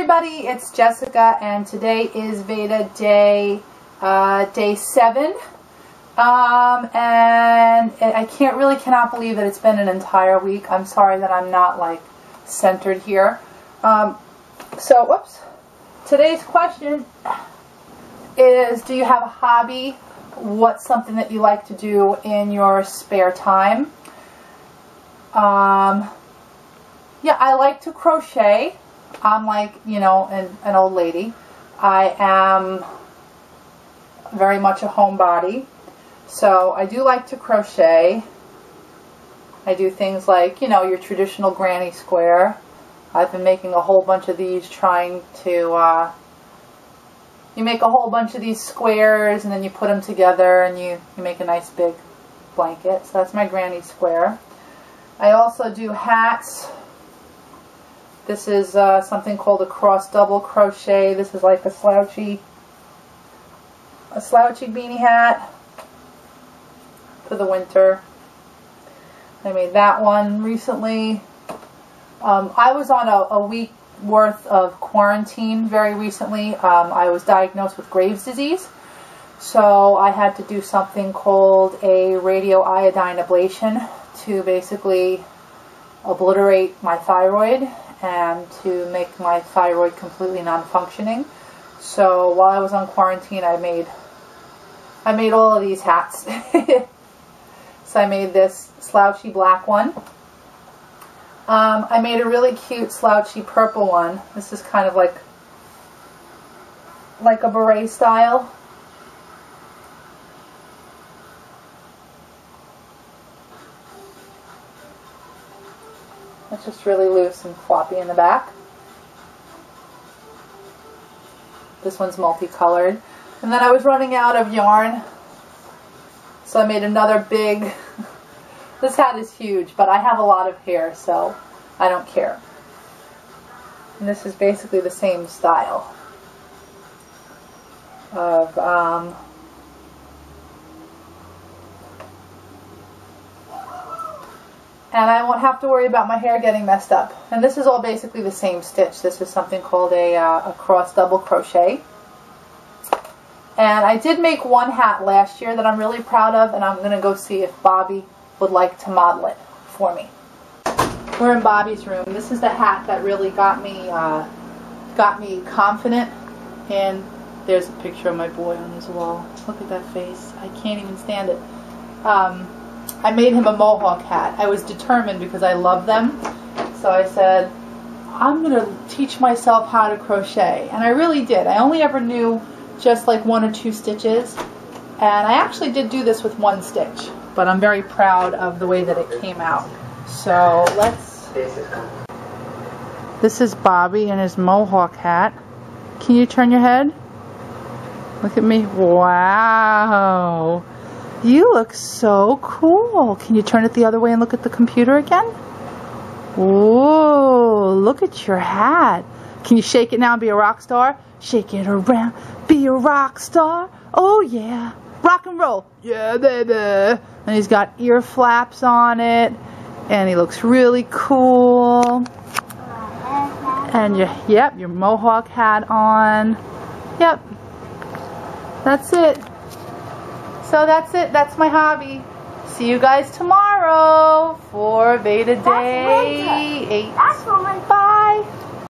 everybody, it's Jessica, and today is VEDA day 7, and I cannot believe that it's been an entire week. I'm sorry that I'm not like centered here. Today's question is, do you have a hobby? What's something that you like to do in your spare time? Yeah, I like to crochet. I'm like, you know, an old lady. I am very much a homebody. So I do like to crochet. I do things like, you know, your traditional granny square. I've been making a whole bunch of these, trying to, you make a whole bunch of these squares and then you put them together and you make a nice big blanket. So that's my granny square. I also do hats. This is something called a cross double crochet. This is like a slouchy beanie hat for the winter. I made that one recently. I was on a week worth of quarantine very recently. I was diagnosed with Graves' disease, so I had to do something called a radioiodine ablation to basically obliterate my thyroid and to make my thyroid completely non-functioning. So while I was on quarantine, I made all of these hats. So I made this slouchy black one. I made a really cute slouchy purple one. This is kind of like a beret style. It's just really loose and floppy in the back. This one's multicolored. And then I was running out of yarn, so I made another big... This hat is huge, but I have a lot of hair, so I don't care. And this is basically the same style of and I won't have to worry about my hair getting messed up. And this is all basically the same stitch. This is something called a cross double crochet. And I did make one hat last year that I'm really proud of, and I'm going to go see if Bobby would like to model it for me. We're in Bobby's room. This is the hat that really got me confident. And there's a picture of my boy on his wall. Look at that face. I can't even stand it. I made him a mohawk hat. I was determined because I love them. So I said, I'm going to teach myself how to crochet. And I really did. I only ever knew just like 1 or 2 stitches. And I actually did do this with 1 stitch. But I'm very proud of the way that it came out. So let's... This is Bobby in his mohawk hat. Can you turn your head? Look at me. Wow. You look so cool. Can you turn it the other way and look at the computer again? Whoa, look at your hat. Can you shake it now and be a rock star? Shake it around, be a rock star. Oh yeah, rock and roll. Yeah, baby. And he's got ear flaps on it, and he looks really cool. And your mohawk hat on. Yep, that's it. So that's it. That's my hobby. See you guys tomorrow for VEDA Day 8. Bye.